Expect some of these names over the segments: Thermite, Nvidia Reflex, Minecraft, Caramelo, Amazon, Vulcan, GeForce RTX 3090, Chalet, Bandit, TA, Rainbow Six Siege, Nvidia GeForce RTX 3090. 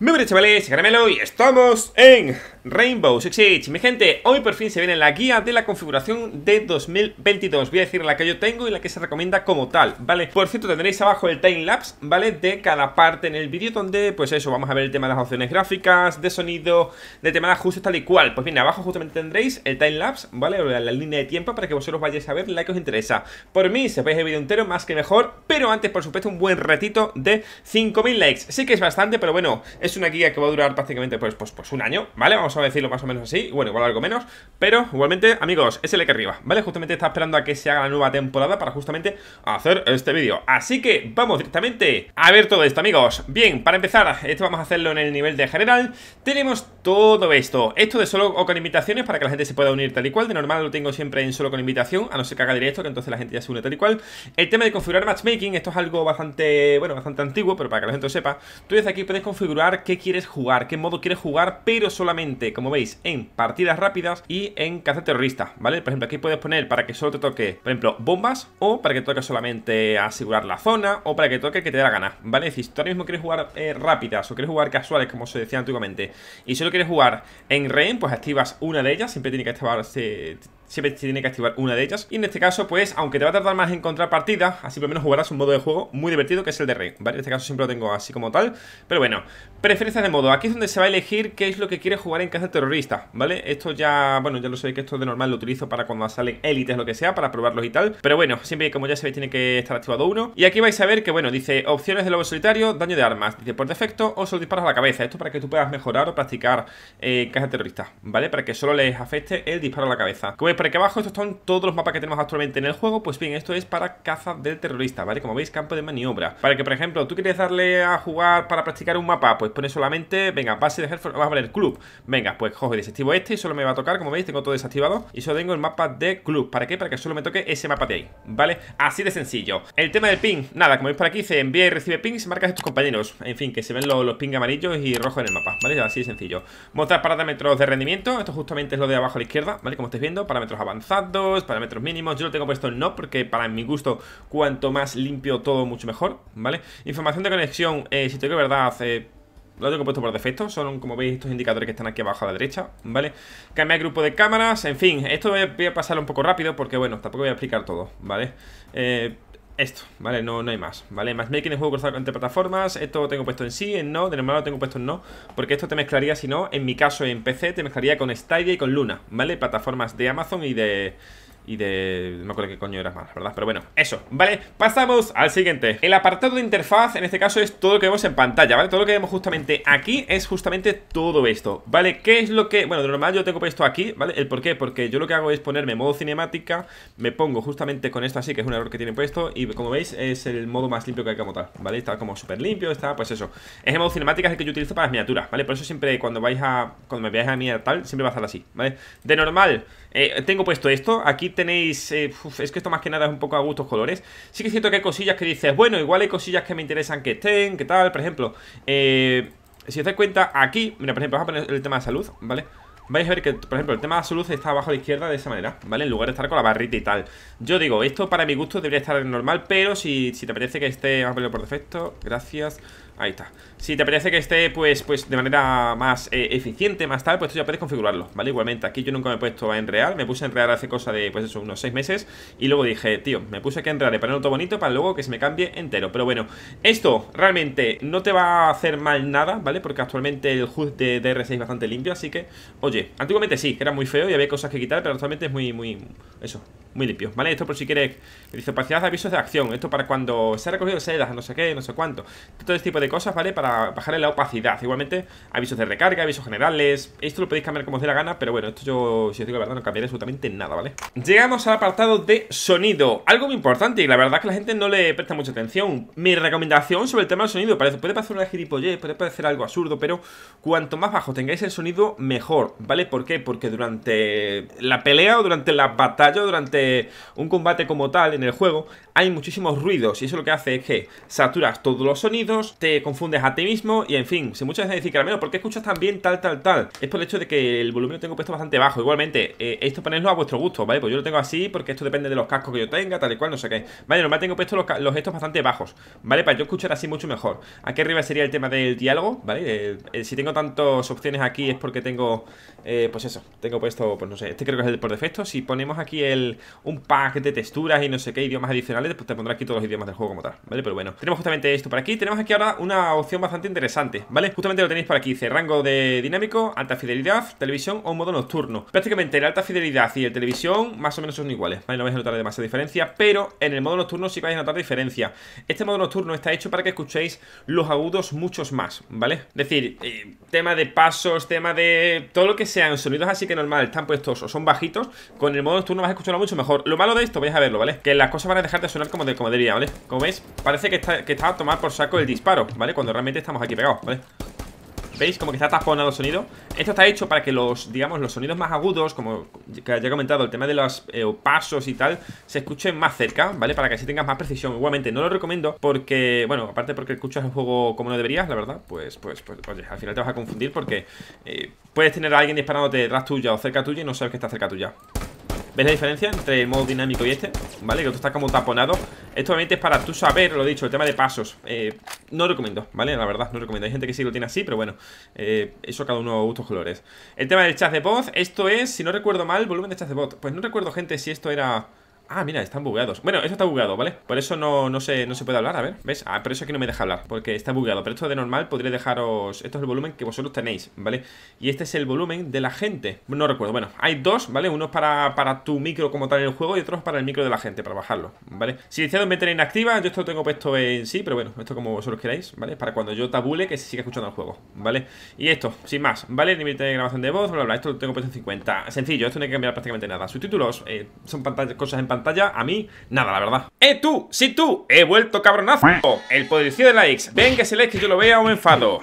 Muy buenas chavales, Caramelo y estamos en Rainbow Six Siege. Mi gente, hoy por fin se viene la guía de la configuración de 2022. Voy a decir la que yo tengo y la que se recomienda como tal, ¿vale? Por cierto, tendréis abajo el timelapse, ¿vale? De cada parte en el vídeo donde, pues eso, vamos a ver el tema de las opciones gráficas, de sonido, de tema de ajustes tal y cual. Pues bien, abajo justamente tendréis el timelapse, ¿vale? La línea de tiempo para que vosotros vayáis a ver la que os interesa. Por mí, si veis el vídeo entero, más que mejor. Pero antes, por supuesto, un buen ratito de 5000 likes. Sí que es bastante, pero bueno... Es una guía que va a durar prácticamente pues un año, ¿vale? Vamos a decirlo más o menos así, bueno, igual algo menos. Pero igualmente, amigos, es el de aquí arriba, ¿vale? Justamente está esperando a que se haga la nueva temporada para justamente hacer este vídeo. Así que vamos directamente a ver todo esto, amigos. Bien, para empezar, esto vamos a hacerlo en el nivel de general. Tenemos todo esto. Esto de solo o con invitaciones para que la gente se pueda unir tal y cual. De normal lo tengo siempre en solo con invitación, a no ser que haga directo, que entonces la gente ya se une tal y cual. El tema de configurar matchmaking, esto es algo bastante, bueno, bastante antiguo, pero para que la gente lo sepa. Tú desde aquí puedes configurar qué quieres jugar, qué modo quieres jugar, pero solamente, como veis, en partidas rápidas y en caza terrorista, ¿vale? Por ejemplo, aquí puedes poner para que solo te toque, por ejemplo, bombas, o para que toque solamente asegurar la zona, o para que toque que te dé la gana, ¿vale? Es decir, si tú ahora mismo quieres jugar rápidas o quieres jugar casuales, como se decía antiguamente, y solo quieres jugar en rehén, pues activas una de ellas, siempre tiene que activar una de ellas. Y en este caso, pues, aunque te va a tardar más en encontrar partida, así por lo menos jugarás un modo de juego muy divertido, que es el de rey, ¿vale? En este caso siempre lo tengo así como tal. Pero bueno, preferencias de modo. Aquí es donde se va a elegir qué es lo que quieres jugar en caza terrorista, ¿vale? Esto ya, bueno, ya lo sé que esto de normal lo utilizo para cuando salen élites, lo que sea, para probarlos y tal. Pero bueno, siempre, como ya sabéis, tiene que estar activado uno. Y aquí vais a ver que, bueno, dice opciones de lobo solitario, daño de armas, dice por defecto o solo disparos a la cabeza. Esto para que tú puedas mejorar o practicar caza terrorista, ¿vale? Para que solo les afecte el disparo a la cabeza. Como veis por aquí abajo, estos son todos los mapas que tenemos actualmente en el juego. Pues bien, esto es para caza del terrorista, ¿vale? Como veis, campo de maniobra. Para que, por ejemplo, tú quieres darle a jugar para practicar un mapa, pues pones solamente, venga, base de Hereford, vas a poner club. Venga, pues cojo y desactivo este y solo me va a tocar, como veis, tengo todo desactivado y solo tengo el mapa de club. ¿Para qué? Para que solo me toque ese mapa de ahí, ¿vale? Así de sencillo. El tema del ping, nada, como veis por aquí, se envía y recibe ping, se marcas a tus compañeros. En fin, que se ven los ping amarillos y rojos en el mapa, ¿vale? Así de sencillo. Mostrar parámetros de rendimiento, esto justamente es lo de abajo a la izquierda, ¿vale? Como estáis viendo, parámetros avanzados, parámetros mínimos. Yo lo tengo puesto en no, porque para mi gusto cuanto más limpio todo, mucho mejor, ¿vale? Información de conexión, si te digo verdad, lo tengo puesto por defecto. Son, como veis, estos indicadores que están aquí abajo a la derecha, ¿vale? Cambiar grupo de cámaras, en fin. Esto voy a pasarlo un poco rápido porque, bueno, tampoco voy a explicar todo, ¿vale? Esto, ¿vale? No hay más, ¿vale? Matchmaking de juego cruzado entre plataformas. Esto lo tengo puesto en sí, en no. De normal lo tengo puesto en no, porque esto te mezclaría, si no, en mi caso en PC, te mezclaría con Stadia y con Luna, ¿vale? Plataformas de Amazon y de... no me acuerdo qué coño era más, la verdad. Pero bueno, eso, ¿vale? Pasamos al siguiente. El apartado de interfaz, en este caso, es todo lo que vemos en pantalla, ¿vale? Todo lo que vemos justamente aquí es justamente todo esto, ¿vale? ¿Qué es lo que...? Bueno, de normal yo tengo puesto aquí, ¿vale? ¿El por qué? Porque yo lo que hago es ponerme en modo cinemática. Me pongo justamente con esto así, que es un error que tiene puesto. Y como veis, es el modo más limpio que hay como tal, ¿vale? Está como súper limpio, está... Pues eso, es el modo cinemática, es el que yo utilizo para las miniaturas, ¿vale? Por eso siempre cuando me veáis a mirar tal, siempre va a estar así, ¿vale? De normal, tengo puesto esto. Aquí tenéis, es que esto más que nada es un poco a gustos colores. Sí que es cierto que hay cosillas que dices, bueno, igual hay cosillas que me interesan que estén, que tal. Por ejemplo, si os dais cuenta aquí, mira, por ejemplo, vamos a poner el tema de salud, ¿vale? Vais a ver que, por ejemplo, el tema de la salud está abajo a la izquierda de esa manera, ¿vale? En lugar de estar con la barrita y tal. Yo digo, esto para mi gusto debería estar en normal, pero si te apetece que esté, vamos a ponerlo por defecto, gracias, ahí está. Si te apetece que esté, pues de manera más eficiente, más tal, pues tú ya puedes configurarlo, ¿vale? Igualmente, aquí yo nunca me he puesto a enrear, me puse a enrear hace cosa de, pues eso, unos 6 meses, y luego dije, tío, me puse aquí a enrear y ponerlo todo bonito para luego que se me cambie entero. Pero bueno, esto realmente no te va a hacer mal nada, ¿vale? Porque actualmente el HUD de DR6 es bastante limpio, así que, oye, antiguamente sí, que era muy feo y había cosas que quitar, pero actualmente es muy limpio, ¿vale? Esto por si quieres, dice opacidad de avisos de acción, esto para cuando se ha recogido sedas, no sé qué, no sé cuánto, todo este tipo de cosas, ¿vale? Para bajarle la opacidad. Igualmente, avisos de recarga, avisos generales, esto lo podéis cambiar como os dé la gana, pero bueno, esto yo, si os digo la verdad, no cambiaré absolutamente nada, ¿vale? Llegamos al apartado de sonido, algo muy importante y la verdad es que la gente no le presta mucha atención. Mi recomendación sobre el tema del sonido, puede parecer una gilipollez, puede parecer algo absurdo, pero cuanto más bajo tengáis el sonido, mejor, ¿vale? ¿Por qué? Porque durante la pelea o durante la batalla o durante un combate como tal en el juego hay muchísimos ruidos y eso lo que hace es que saturas todos los sonidos, te te confundes a ti mismo. Y en fin, si muchas veces decís, Caramelo, ¿por qué escuchas tan bien tal, tal, tal? Es por el hecho de que el volumen lo tengo puesto bastante bajo. Igualmente, esto ponedlo a vuestro gusto, ¿vale? Pues yo lo tengo así porque esto depende de los cascos que yo tenga, tal y cual, no sé qué. Vale, normal tengo puesto los estos bastante bajos, ¿vale? Para yo escuchar así mucho mejor. Aquí arriba sería el tema del diálogo, ¿vale? Si tengo tantas opciones aquí es porque tengo, pues eso, tengo puesto, pues no sé, este creo que es el por defecto. Si ponemos aquí un pack de texturas y no sé qué, idiomas adicionales, pues te pondrá aquí todos los idiomas del juego como tal, ¿vale? Pero bueno, tenemos justamente esto por aquí. Tenemos aquí ahora una opción bastante interesante, ¿vale? Justamente lo tenéis por aquí, dice rango de dinámico, alta fidelidad, televisión o modo nocturno. Prácticamente el alta fidelidad y el televisión más o menos son iguales, ¿vale? No vais a notar demasiada diferencia, pero en el modo nocturno sí vais a notar diferencia. Este modo nocturno está hecho para que escuchéis los agudos muchos más, ¿vale? Es decir, tema de pasos, tema de todo lo que sean sonidos así que normal están puestos o son bajitos, con el modo nocturno vas a escucharlo mucho mejor. Lo malo de esto, vais a verlo, ¿vale? Que las cosas van a dejar de sonar como debería, ¿vale? Como veis, parece que está a tomar por saco el disparo, ¿vale? Cuando realmente estamos aquí pegados, ¿vale? ¿Veis? Como que está taponado el sonido. Esto está hecho para que los, digamos, los sonidos más agudos, como ya he comentado, el tema de los pasos y tal, se escuchen más cerca, ¿vale? Para que así tengas más precisión. Igualmente no lo recomiendo porque, bueno, aparte porque escuchas el juego como no deberías, la verdad, pues oye, al final te vas a confundir porque puedes tener a alguien disparándote detrás tuya o cerca tuya y no sabes que está cerca tuya. ¿Ves la diferencia entre el modo dinámico y este? ¿Vale? Que otro está como taponado. Esto obviamente es para tú saber, lo dicho, el tema de pasos. No recomiendo, ¿vale? La verdad, no recomiendo. Hay gente que sí lo tiene así, pero bueno, eso cada uno a gustos colores. El tema del chat de voz, esto es, si no recuerdo mal, volumen de chat de voz. Pues no recuerdo, gente, si esto era... Ah, mira, están bugueados. Bueno, esto está bugueado, ¿vale? Por eso no se puede hablar, a ver, ¿ves? Ah, por eso aquí no me deja hablar, porque está bugueado. Pero esto de normal podría dejaros... Esto es el volumen que vosotros tenéis, ¿vale? Y este es el volumen de la gente. No recuerdo, bueno, hay dos, ¿vale? Uno es para tu micro como tal en el juego y otro es para el micro de la gente, para bajarlo, ¿vale? Silenciado en ventana inactiva, yo esto lo tengo puesto en sí, pero bueno, esto como vosotros queráis, ¿vale? Para cuando yo tabule que se siga escuchando el juego, ¿vale? Y esto, sin más, ¿vale? Nivel de grabación de voz, bla, bla, esto lo tengo puesto en 50. Sencillo, esto no hay que cambiar prácticamente nada. Subtítulos, son cosas en pantalla, a mí, nada, la verdad. Tú, sí tú, he vuelto, cabronazo. El poderío de likes, ven que se like que yo lo vea o me enfado.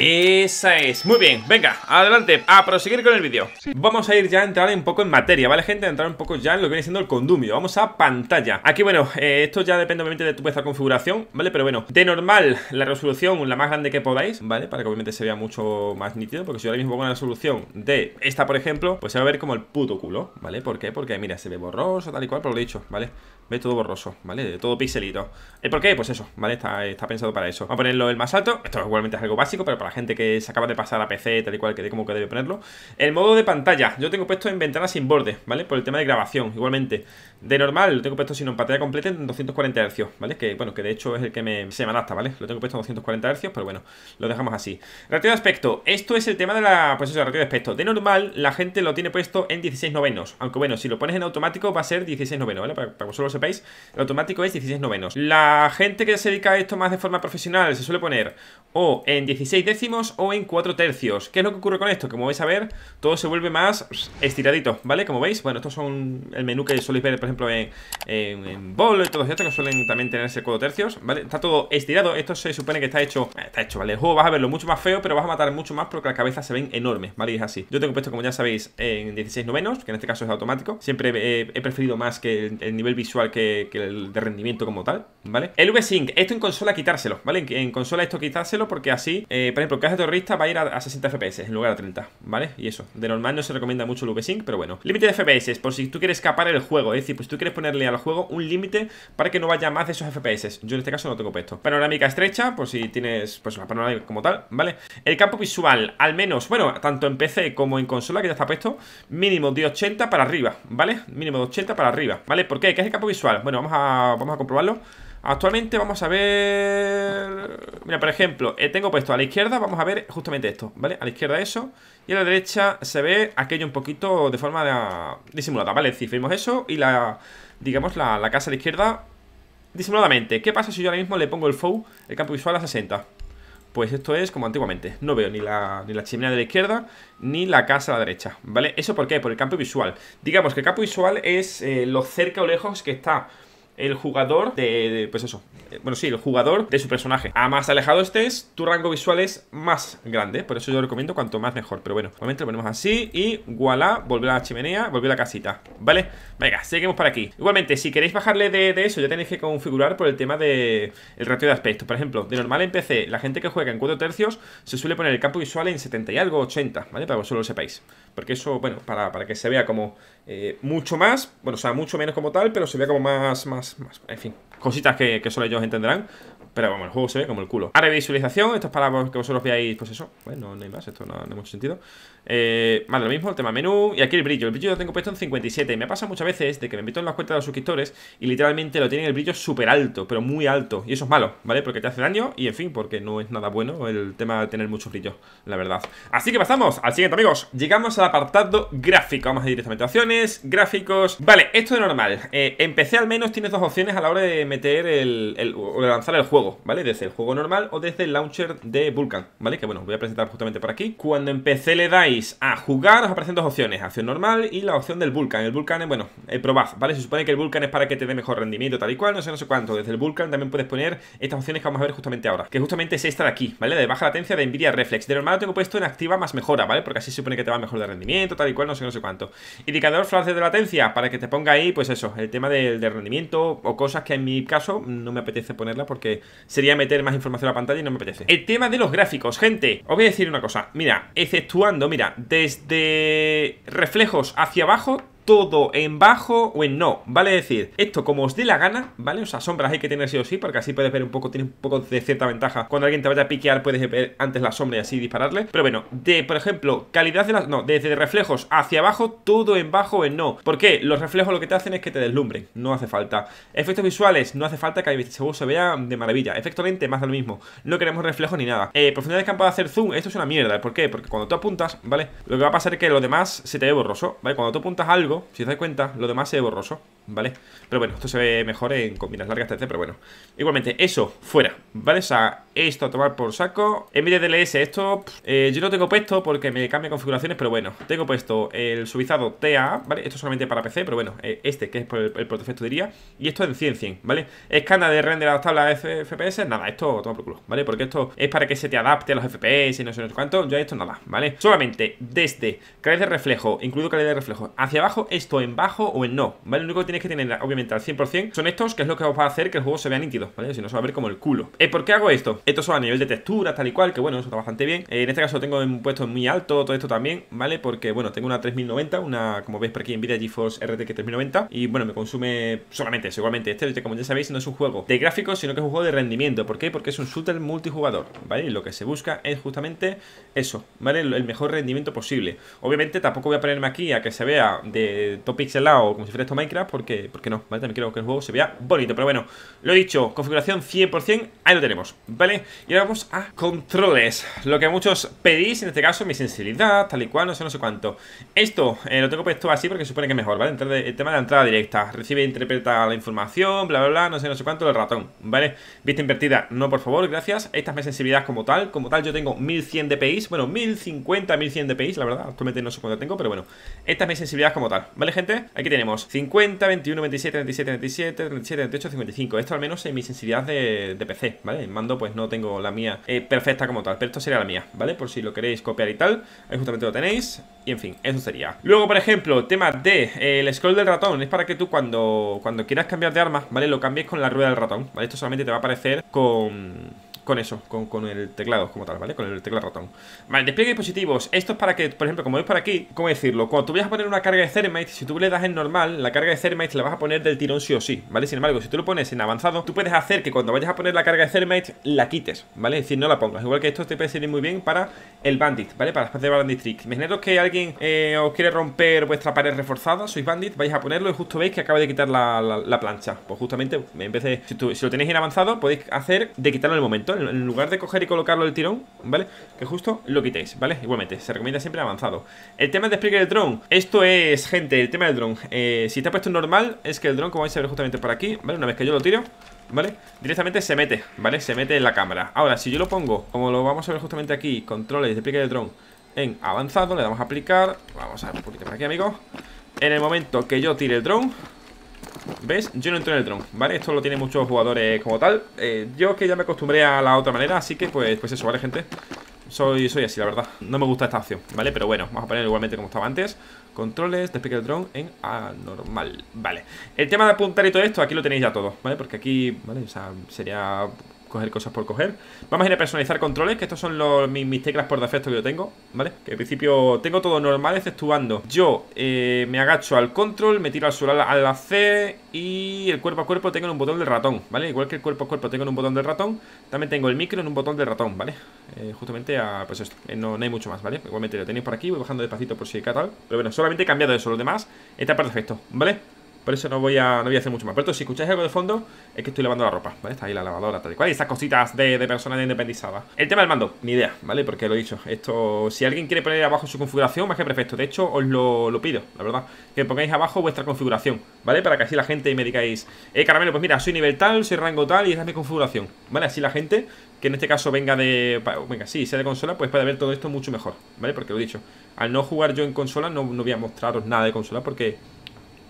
Esa es, muy bien, venga, adelante, a proseguir con el vídeo. Vamos a ir ya a entrar un poco en materia, ¿vale, gente? A entrar un poco ya en lo que viene siendo el condumio. Vamos a pantalla, aquí bueno, esto ya depende obviamente de vuestra configuración, ¿vale? Pero bueno, de normal, la resolución la más grande que podáis, ¿vale? Para que obviamente se vea mucho más nítido, porque si yo ahora mismo pongo una resolución de esta, por ejemplo, pues se va a ver como el puto culo, ¿vale? ¿Por qué? Porque mira, se ve borroso, tal y cual, por lo dicho, ¿vale? Ve todo borroso, ¿vale? Todo pixelito. ¿El por qué? Pues eso, ¿vale? Está pensado para eso. Vamos a ponerlo el más alto, esto igualmente es algo básico, pero para la gente que se acaba de pasar a PC, tal y cual, que de como que debe ponerlo. El modo de pantalla, yo tengo puesto en ventana sin borde, ¿vale? Por el tema de grabación, igualmente. De normal, lo tengo puesto sino en pantalla completa en 240 Hz, ¿vale? Que, bueno, que de hecho es el que se me adapta, ¿vale? Lo tengo puesto en 240 Hz, pero bueno, lo dejamos así. Ratio de aspecto, esto es el tema de la... Pues eso, el ratio de aspecto. De normal, la gente lo tiene puesto en 16:9. Aunque bueno, si lo pones en automático va a ser 16:9, ¿vale? Para que vosotros lo sepáis, el automático es 16:9. La gente que se dedica a esto más de forma profesional se suele poner o en 16 décimos o en 4 tercios. ¿Qué es lo que ocurre con esto? Como vais a ver, todo se vuelve más estiradito, ¿vale? Como veis, bueno, estos son el menú que soléis ver, por ejemplo, en bolo y todos estos que suelen también tenerse 4 tercios, ¿vale? Está todo estirado, esto se supone que está hecho, ¿vale? El juego vas a verlo mucho más feo, pero vas a matar mucho más porque las cabezas se ven enormes, ¿vale? Y es así. Yo tengo puesto, como ya sabéis, en 16:9, que en este caso es automático. Siempre he preferido más que el nivel visual que el de rendimiento como tal, ¿vale? El V-Sync, esto en consola quitárselo, ¿vale? En consola esto quitárselo porque así... por ejemplo, en caso de terrorista va a ir a 60 FPS en lugar de 30, ¿vale? Y eso, de normal no se recomienda mucho el V-Sync, pero bueno. Límite de FPS, por si tú quieres escapar el juego, es decir, pues si tú quieres ponerle al juego un límite para que no vaya más de esos FPS. Yo en este caso no tengo puesto. Panorámica estrecha, por si tienes, pues, una panorámica como tal, ¿vale? El campo visual, al menos, bueno, tanto en PC como en consola, que ya está puesto, mínimo de 80 para arriba, ¿vale? Mínimo de 80 para arriba, ¿vale? ¿Por qué? ¿Qué es el campo visual? Bueno, vamos a comprobarlo. Actualmente vamos a ver... Mira, por ejemplo, tengo puesto a la izquierda, vamos a ver justamente esto, ¿vale? A la izquierda eso, y a la derecha se ve aquello un poquito de forma disimulada, ¿vale? Es decir, vemos eso y la, digamos, la casa a la izquierda disimuladamente. ¿Qué pasa si yo ahora mismo le pongo el FOV, el campo visual a 60? Pues esto es como antiguamente, no veo ni la chimenea de la izquierda, ni la casa a la derecha, ¿vale? ¿Eso por qué? Por el campo visual. Digamos que el campo visual es lo cerca o lejos que está... el jugador de pues eso, bueno, sí, el jugador de su personaje. A más alejado estés, tu rango visual es más grande. Por eso yo recomiendo cuanto más mejor. Pero bueno, normalmente lo ponemos así y voilà, volver a la chimenea, volver a la casita, ¿vale? Venga, seguimos para aquí. Igualmente, si queréis bajarle de eso, ya tenéis que configurar por el tema del ratio de aspecto. Por ejemplo, de normal en PC, la gente que juega en 4 tercios se suele poner el campo visual en 70 y algo, 80, ¿vale? Para que solo lo sepáis. Porque eso, bueno, para que se vea como mucho más, bueno, o sea, mucho menos como tal, pero se vea como más, en fin, cositas que solo ellos entenderán. Pero vamos, el juego se ve como el culo. Área de visualización, esto es para que vosotros veáis, pues eso, bueno, no hay más, esto no tiene mucho sentido. Vale, lo mismo, el tema menú. Y aquí el brillo. El brillo lo tengo puesto en 57. Me pasa muchas veces de que me meto en las cuentas de los suscriptores y literalmente lo tienen el brillo súper alto, pero muy alto. Y eso es malo, ¿vale? Porque te hace daño y en fin, porque no es nada bueno el tema de tener mucho brillo, la verdad. Así que pasamos al siguiente, amigos. Llegamos al apartado gráfico. Vamos a ir directamente a opciones, gráficos. Vale, esto es normal. En PC al menos tienes dos opciones a la hora de meter o de lanzar el juego, ¿vale? Desde el juego normal o desde el launcher de Vulcan, ¿vale? Que bueno, voy a presentar justamente por aquí. Cuando en PC le dais a jugar, os aparecen dos opciones, acción normal y la opción del Vulcan. El Vulcan es, bueno, probad, ¿vale? Se supone que el Vulcan es para que te dé mejor rendimiento, tal y cual, no sé cuánto. Desde el Vulcan también puedes poner estas opciones que vamos a ver justamente ahora, que justamente es esta de aquí, ¿vale? De baja latencia de Nvidia Reflex. De normal lo tengo puesto en activa más mejora, ¿vale? Porque así se supone que te va mejor de rendimiento, tal y cual, no sé cuánto. Indicador flash de latencia, para que te ponga ahí, pues eso, el tema del rendimiento o cosas que en mi caso no me apetece ponerla porque sería meter más información a la pantalla y no me apetece. El tema de los gráficos, gente, os voy a decir una cosa, mira, exceptuando, mira, desde reflejos hacia abajo, todo en bajo o en no, vale, es decir, esto como os dé la gana, vale, o sea, sombras hay que tener sí o sí, porque así puedes ver un poco, tienes un poco de cierta ventaja, cuando alguien te vaya a piquear puedes ver antes la sombra y así dispararle, pero bueno, por ejemplo, calidad de las, no, desde reflejos hacia abajo, todo en bajo o en no, porque los reflejos lo que te hacen es que te deslumbren, no hace falta, efectos visuales, no hace falta que el juego se vea de maravilla, efecto lente, más de lo mismo, no queremos reflejos ni nada, profundidad de campo de hacer zoom, esto es una mierda, ¿por qué? Porque cuando tú apuntas, vale, lo que va a pasar es que lo demás se te ve borroso, vale, cuando tú apuntas algo, si os dais cuenta, lo demás se ve borroso, ¿vale? Pero bueno, esto se ve mejor con miras largas, etc. Pero bueno, igualmente, eso, fuera, ¿vale? O sea, esto a tomar por saco. Nvidia DLSS, esto, yo no tengo puesto porque me cambia configuraciones, pero bueno, tengo puesto el suavizado TA, ¿vale? Esto solamente para PC, pero bueno, este que es por el por defecto diría. Y esto en 100, ¿vale? Escáner de render a las tablas de FPS, nada, esto toma por culo, ¿vale? Porque esto es para que se te adapte a los FPS y no sé cuánto, ya esto nada, ¿vale? Solamente desde calidad de reflejo, incluido calidad de reflejo, hacia abajo, esto en bajo o en no, ¿vale? Lo único que tienes que tener, obviamente, al 100% son estos, que es lo que os va a hacer que el juego se vea nítido, ¿vale? Si no, se va a ver como el culo. ¿Por qué hago esto? Estos son a nivel de textura, tal y cual, que bueno, eso está bastante bien. En este caso lo tengo puesto en muy alto, todo esto también, ¿vale? Porque, bueno, tengo una 3090, una, como veis por aquí, Nvidia GeForce RTX 3090, y bueno, me consume solamente eso. Igualmente, este, como ya sabéis, no es un juego de gráficos, sino que es un juego de rendimiento. ¿Por qué? Porque es un shooter multijugador, ¿vale? Y lo que se busca es justamente eso, ¿vale? El mejor rendimiento posible. Obviamente, tampoco voy a ponerme aquí a que se vea de todo pixelado, como si fuera esto Minecraft, porque no, ¿vale? También quiero que el juego se vea bonito. Pero bueno, lo dicho, configuración 100%, ahí lo tenemos, ¿vale? Y ahora vamos a controles, lo que muchos pedís, en este caso, mi sensibilidad, tal y cual, no sé cuánto. Esto lo tengo puesto así porque se supone que es mejor, ¿vale? El tema de la entrada directa, recibe e interpreta la información, bla, bla, bla, no sé cuánto, el ratón, ¿vale? Vista invertida, no, por favor, gracias. Esta es mi sensibilidad como tal, yo tengo 1100 dpi, bueno, 1050, 1100 dpi, la verdad, actualmente no sé cuánto tengo, pero bueno, esta es mi sensibilidad como tal. ¿Vale, gente? Aquí tenemos 50, 21, 27, 27, 27, 37, 38, 55. Esto al menos en mi sensibilidad de PC, ¿vale? El mando pues no tengo la mía perfecta como tal, pero esto sería la mía, ¿vale? Por si lo queréis copiar y tal, ahí justamente lo tenéis. Y en fin, eso sería. Luego, por ejemplo, tema de el scroll del ratón. Es para que tú cuando quieras cambiar de arma, ¿vale? Lo cambies con la rueda del ratón, ¿vale? Esto solamente te va a aparecer con el teclado como tal, ¿vale? Con el teclado ratón. Vale, despliegue dispositivos. Esto es para que, por ejemplo, como veis por aquí, ¿cómo decirlo? Cuando tú vayas a poner una carga de Thermite, si tú le das en normal, la carga de Thermite la vas a poner del tirón sí o sí, ¿vale? Sin embargo, si tú lo pones en avanzado, tú puedes hacer que cuando vayas a poner la carga de Thermite, la quites, ¿vale? Es decir, no la pongas. Igual que esto te puede servir muy bien para el Bandit, ¿vale? Para las partes de Bandit Trick. Imaginaros que alguien os quiere romper vuestra pared reforzada, sois Bandit, vais a ponerlo y justo veis que acaba de quitar la plancha. Pues justamente, en vez de, si lo tenéis en avanzado, podéis hacer de quitarlo en el momento. En lugar de coger y colocarlo el tirón, ¿vale? Que justo lo quitéis, ¿vale? Igualmente, se recomienda siempre avanzado. El tema de despliegue del dron. Esto es, gente, el tema del dron. Si está puesto en normal, es que el dron, como vais a ver justamente por aquí, ¿vale? Una vez que yo lo tiro, ¿vale? Directamente se mete, ¿vale? Se mete en la cámara. Ahora, si yo lo pongo, como lo vamos a ver justamente aquí, controles, despliegue del dron en avanzado, le damos a aplicar. Vamos a ver un poquito por aquí, amigos. En el momento que yo tire el dron, ¿Ves? Yo no entro en el dron, ¿vale? Esto lo tienen muchos jugadores como tal. Yo que ya me acostumbré a la otra manera, así que pues eso, ¿vale, gente? Soy así, la verdad. No me gusta esta opción, ¿vale? Pero bueno, vamos a poner igualmente como estaba antes. Controles, despegue el dron en anormal, ¿vale? El tema de apuntar y todo esto, aquí lo tenéis ya todo, ¿vale? Porque aquí, ¿vale? O sea, sería coger cosas por coger. Vamos a ir a personalizar controles, que estos son mis teclas por defecto que yo tengo, ¿vale? Que en principio tengo todo normal, exceptuando yo me agacho al control, me tiro al suelo a la C, y el cuerpo a cuerpo tengo en un botón del ratón, ¿vale? Igual que el cuerpo a cuerpo tengo en un botón del ratón, también tengo el micro en un botón del ratón, ¿vale? Justamente a, pues esto, no hay mucho más, ¿vale? Igualmente lo tenéis por aquí, voy bajando despacito por si hay tal. Pero bueno, solamente he cambiado eso, lo demás está por defecto, ¿vale? Por eso no voy a hacer mucho más. Pero entonces, si escucháis algo de fondo, es que estoy lavando la ropa, ¿vale? Está ahí la lavadora, tal y cual. Y estas cositas de personas independizadas. El tema del mando, ni idea, ¿vale? Porque lo he dicho. Esto, si alguien quiere poner abajo su configuración, más que perfecto. De hecho, os lo pido, la verdad. Que pongáis abajo vuestra configuración, ¿vale? Para que así la gente me digáis, Caramelo, pues mira, soy nivel tal, soy rango tal y esta es mi configuración, ¿vale? Así la gente, que en este caso sea de consola, pues puede ver todo esto mucho mejor, ¿vale? Porque lo he dicho. Al no jugar yo en consola, no voy a mostraros nada de consola porque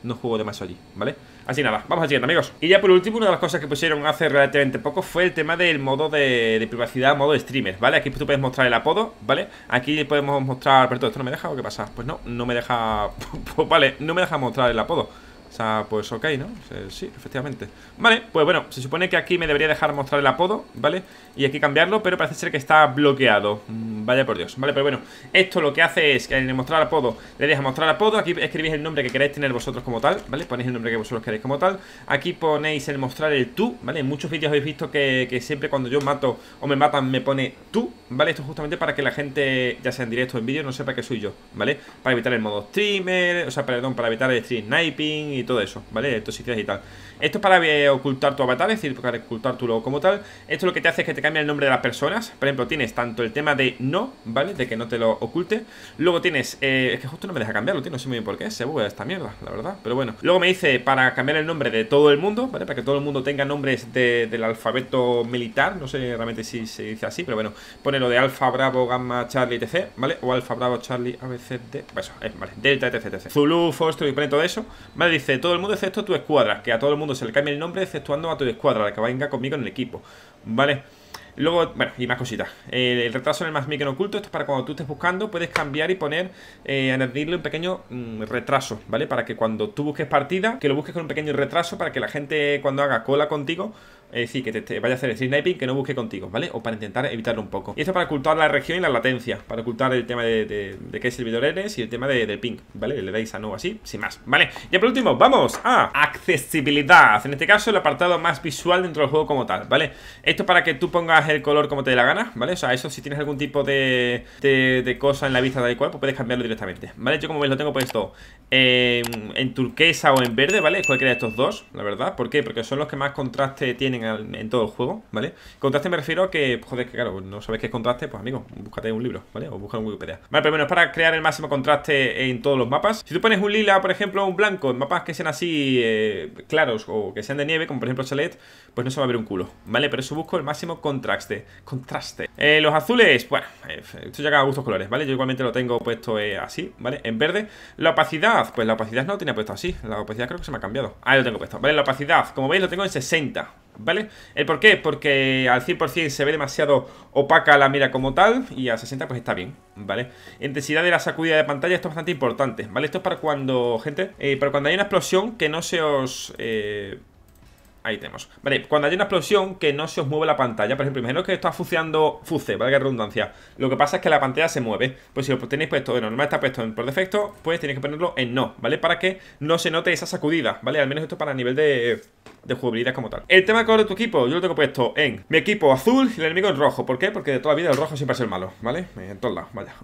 no juego demasiado allí, ¿vale? Así nada, vamos al siguiente, amigos. Y ya por último, una de las cosas que pusieron hace relativamente poco fue el tema del modo de privacidad, modo de streamer, ¿vale? Aquí tú puedes mostrar el apodo, ¿vale? Aquí podemos mostrar... ¿Pero todo esto no me deja o qué pasa? Pues no me deja... Pues vale, no me deja mostrar el apodo. O sea, pues ok, ¿no? Sí, efectivamente. Vale, pues bueno, se supone que aquí me debería dejar mostrar el apodo, ¿vale? Y aquí cambiarlo, pero parece ser que está bloqueado. Vaya por Dios, ¿vale? Pero bueno, esto lo que hace es que en mostrar apodo le deja mostrar apodo. Aquí escribís el nombre que queréis tener vosotros como tal, ¿vale? Ponéis el nombre que vosotros queréis como tal. Aquí ponéis el mostrar el tú, ¿vale? En muchos vídeos habéis visto que siempre cuando yo mato o me matan me pone tú, ¿vale? Esto es justamente para que la gente, ya sea en directo o en vídeo, no sepa que soy yo, ¿vale? Para evitar el modo streamer, o sea, perdón, para evitar el stream sniping y todo eso, ¿vale? Toxicidades y tal. Esto es para ocultar tu avatar, es decir, para ocultar tu logo como tal. Esto lo que te hace es que te cambia el nombre de las personas. Por ejemplo, tienes tanto el tema de no, ¿vale? De que no te lo oculte. Luego tienes, es que justo no me deja cambiarlo, tío, no sé muy bien por qué, se buguea esta mierda, la verdad, pero bueno. Luego me dice para cambiar el nombre de todo el mundo, ¿vale? Para que todo el mundo tenga nombres del alfabeto militar, no sé realmente si se dice así, pero bueno. Pone lo de alfa, bravo, gamma, charlie, etc, ¿vale? O alfa, bravo, charlie, abcd, eso, vale, delta, etc, etc. Zulu, Foster y pone todo eso, ¿vale? Dice todo el mundo excepto tu escuadra, que a todo el mundo se le cambia el nombre exceptuando a tu escuadra, la que venga conmigo en el equipo, ¿vale? Luego, bueno, y más cositas. El retraso en el más micro oculto, esto es para cuando tú estés buscando, puedes cambiar y poner, añadirle un pequeño retraso, ¿vale? Para que cuando tú busques partida, que lo busques con un pequeño retraso, para que la gente cuando haga cola contigo, es decir, que te vaya a hacer el sniping, que no busque contigo, ¿vale? O para intentar evitarlo un poco. Y esto para ocultar la región y la latencia, para ocultar el tema de qué servidor eres y el tema del ping, ¿vale? Le dais a no así, sin más, ¿vale? Y por último, vamos a accesibilidad. En este caso, el apartado más visual dentro del juego como tal, ¿vale? Esto es para que tú pongas el color como te dé la gana, ¿vale? O sea, eso si tienes algún tipo de cosa en la vista tal y cual, pues puedes cambiarlo directamente, ¿vale? Yo como veis lo tengo puesto en turquesa o en verde, ¿vale? Cualquiera de estos dos, la verdad. ¿Por qué? Porque son los que más contraste tienen en todo el juego, ¿vale? Contraste me refiero a que, joder, que claro, no sabéis qué es contraste, pues amigo, búscate un libro, ¿vale? O busca un Wikipedia. Vale, pero bueno, es para crear el máximo contraste en todos los mapas. Si tú pones un lila, por ejemplo, un blanco, en mapas que sean así claros o que sean de nieve, como por ejemplo Chalet, pues no se va a ver un culo, ¿vale? Pero eso busco el máximo contraste. Los azules, bueno, esto ya a gustos colores, ¿vale? Yo igualmente lo tengo puesto así, ¿vale? En verde. La opacidad, pues la opacidad no lo tenía puesto así. La opacidad creo que se me ha cambiado. Ahí lo tengo puesto, ¿vale? La opacidad, como veis, lo tengo en 60, ¿vale? ¿El por qué? Porque al 100% se ve demasiado opaca la mira como tal, y a 60 pues está bien, ¿vale? Intensidad de la sacudida de pantalla, esto es bastante importante, ¿vale? Esto es para cuando, gente, para cuando hay una explosión que no se os... Ahí tenemos, vale, cuando hay una explosión que no se os mueve la pantalla, por ejemplo, imaginaos que está fuceando, valga la redundancia, lo que pasa es que la pantalla se mueve, pues si lo tenéis puesto, bueno, normal está puesto en por defecto, pues tenéis que ponerlo en no, ¿vale? Para que no se note esa sacudida, ¿vale? Al menos esto para nivel de jugabilidad como tal. El tema de color de tu equipo, yo lo tengo puesto en mi equipo azul y el enemigo en rojo. ¿Por qué? Porque de toda la vida el rojo siempre es el malo, ¿vale? En todos lados, vaya.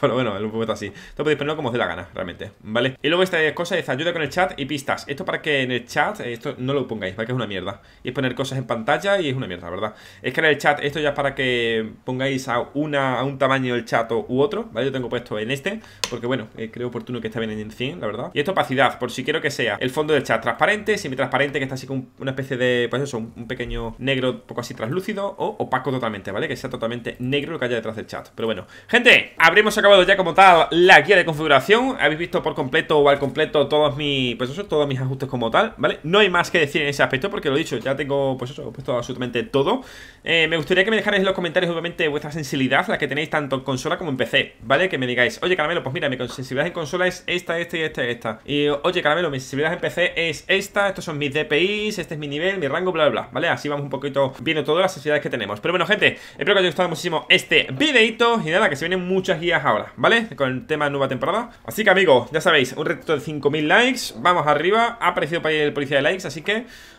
Pero bueno, es un poquito así. Esto podéis ponerlo como os dé la gana, realmente, ¿vale? Y luego esta cosa es ayuda con el chat y pistas. Esto para que en el chat, esto no lo pongáis, ¿vale? verdad que es una mierda. Y es poner cosas en pantalla y es una mierda, ¿verdad? Es que en el chat, esto ya es para que pongáis a un tamaño el chat u otro, ¿vale? Yo tengo puesto en este, porque bueno, creo oportuno que está bien en 100, la verdad. Y esto opacidad, por si quiero que sea el fondo del chat transparente, semitransparente, que está así con una especie de, pues eso, un pequeño negro poco así translúcido, o opaco totalmente, ¿vale? Que sea totalmente negro lo que haya detrás del chat. Pero bueno, gente, habremos acabado ya como tal la guía de configuración. Habéis visto por completo o al completo todos mis, pues eso, todos mis ajustes como tal, ¿vale? No hay más que decir en ese aspecto, porque lo he dicho, ya tengo, pues eso, he puesto absolutamente todo. Me gustaría que me dejarais en los comentarios, obviamente, vuestra sensibilidad, la que tenéis tanto en consola como en PC, ¿vale? Que me digáis, oye, Caramelo, pues mira, mi sensibilidad en consola es esta y esta y esta. Y, oye, Caramelo, mi sensibilidad en PC es esta, estos son mis DPIs, este es mi nivel, mi rango, bla, bla, bla, ¿vale? Así vamos un poquito viendo todas las sensibilidades que tenemos. Pero bueno, gente, espero que os haya gustado muchísimo este videito y nada, que se vienen muchas guías ahora, ¿vale? Con el tema nueva temporada. Así que, amigos, ya sabéis, un reto de 5.000 likes, vamos arriba. Ha aparecido para el policía de likes, así que